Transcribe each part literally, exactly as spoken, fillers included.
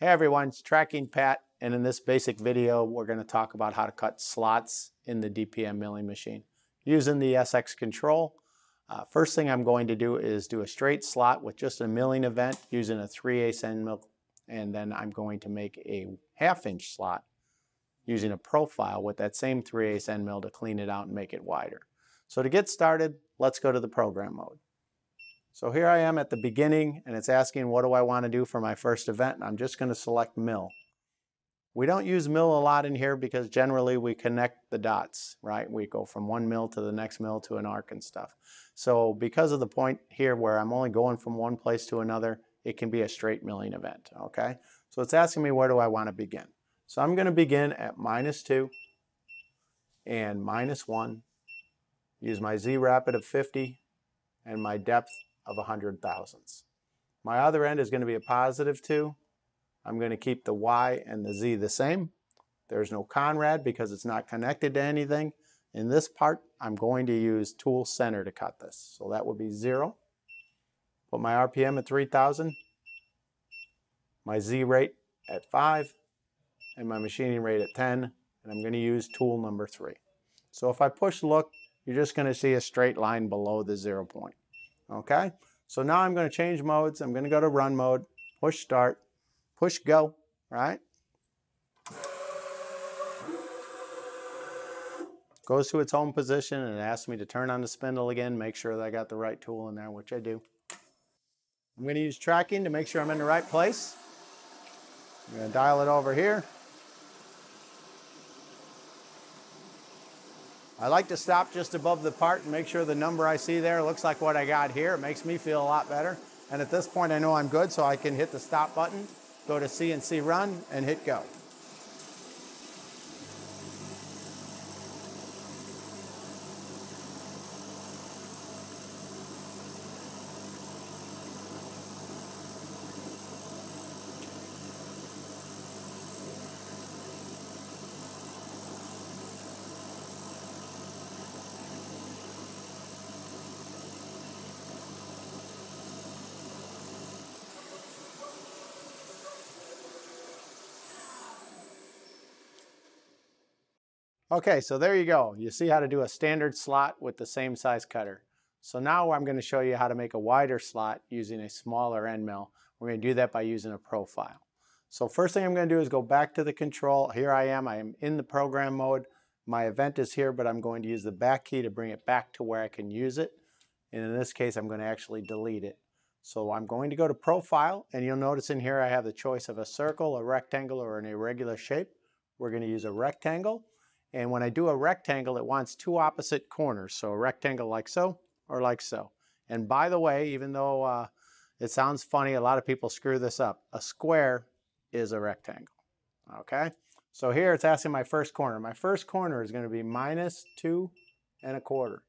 Hey everyone, it's Tracking Pat, and in this basic video we're going to talk about how to cut slots in the D P M milling machine using the S X control. Uh, first thing I'm going to do is do a straight slot with just a milling event using a three eighths end mill, and then I'm going to make a half inch slot using a profile with that same three eighths end mill to clean it out and make it wider. So to get started, let's go to the program mode. So here I am at the beginning, and it's asking what do I want to do for my first event, and I'm just going to select mill. We don't use mill a lot in here because generally we connect the dots, right? We go from one mill to the next mill to an arc and stuff. So because of the point here where I'm only going from one place to another, it can be a straight milling event, okay? So it's asking me where do I want to begin. So I'm going to begin at minus two and minus one, use my Z-rapid of fifty and my depth of one hundred thousandths. My other end is going to be a positive two. I'm going to keep the Y and the Z the same. There's no Conrad because it's not connected to anything. In this part, I'm going to use tool center to cut this. So that would be zero. Put my R P M at three thousand, my Z rate at five, and my machining rate at ten, and I'm going to use tool number three. So if I push look, you're just going to see a straight line below the zero point. Okay, so now I'm going to change modes. I'm going to go to run mode, push start, push go, right? Goes to its home position and it asks me to turn on the spindle again, make sure that I got the right tool in there, which I do. I'm going to use tracking to make sure I'm in the right place. I'm going to dial it over here. I like to stop just above the part and make sure the number I see there looks like what I got here. It makes me feel a lot better. And at this point, I know I'm good, so I can hit the stop button, go to C N C run, and hit go. Okay, so there you go. You see how to do a standard slot with the same size cutter. So now I'm going to show you how to make a wider slot using a smaller end mill. We're going to do that by using a profile. So first thing I'm going to do is go back to the control. Here I am. I am in the program mode. My event is here, but I'm going to use the back key to bring it back to where I can use it. And in this case, I'm going to actually delete it. So I'm going to go to profile, and you'll notice in here I have the choice of a circle, a rectangle, or an irregular shape. We're going to use a rectangle. And when I do a rectangle, it wants two opposite corners. So a rectangle like so or like so. And by the way, even though uh, it sounds funny, a lot of people screw this up. A square is a rectangle, okay? So here it's asking my first corner. My first corner is going to be minus two and a quarter.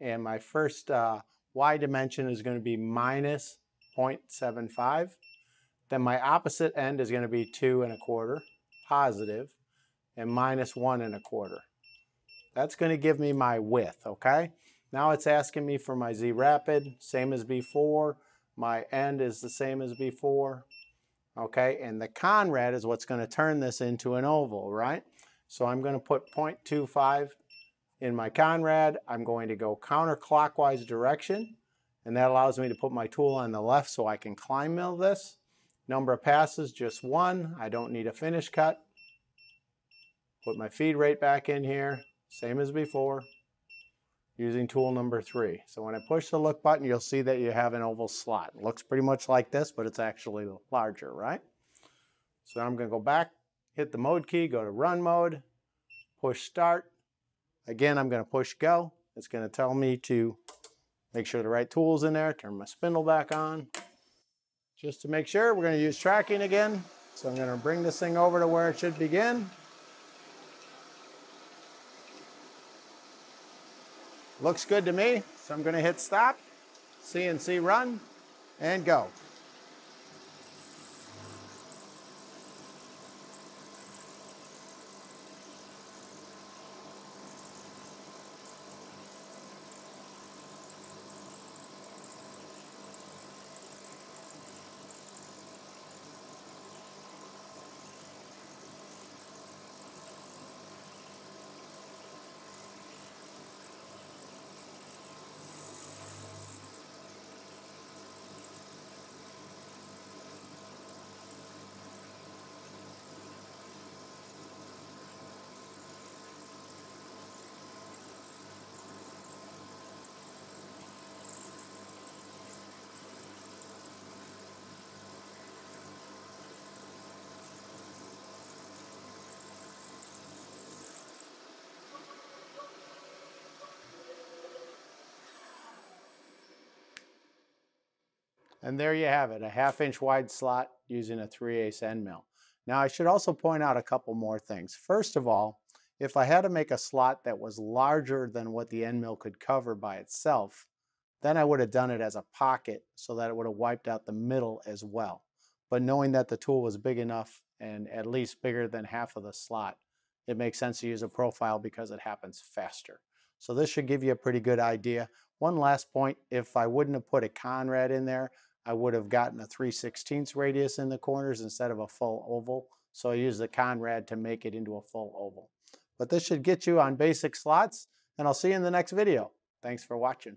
And my first uh, Y dimension is going to be minus zero point seven five. Then my opposite end is going to be two and a quarter, positive, and minus one and a quarter. That's going to give me my width, okay? Now it's asking me for my Z-rapid, same as before. My end is the same as before, okay? And the Conrad is what's going to turn this into an oval, right? So I'm going to put zero point two five in my Conrad. I'm going to go counterclockwise direction, and that allows me to put my tool on the left so I can climb mill this. Number of passes, just one. I don't need a finish cut. Put my feed rate back in here, same as before, using tool number three. So when I push the look button, you'll see that you have an oval slot. It looks pretty much like this, but it's actually larger, right? So I'm going to go back, hit the mode key, go to run mode, push start. Again, I'm going to push go. It's going to tell me to make sure the right tool's in there, turn my spindle back on. Just to make sure, we're going to use tracking again. So I'm going to bring this thing over to where it should begin. Looks good to me, so I'm going to hit stop, C N C run, and go. And there you have it, a half inch wide slot using a three eighths end mill. Now I should also point out a couple more things. First of all, if I had to make a slot that was larger than what the end mill could cover by itself, then I would have done it as a pocket so that it would have wiped out the middle as well. But knowing that the tool was big enough and at least bigger than half of the slot, it makes sense to use a profile because it happens faster. So this should give you a pretty good idea. One last point, if I wouldn't have put a Conrad in there, I would have gotten a three sixteenths radius in the corners instead of a full oval. So I used the Conrad to make it into a full oval. But this should get you on basic slots, and I'll see you in the next video. Thanks for watching.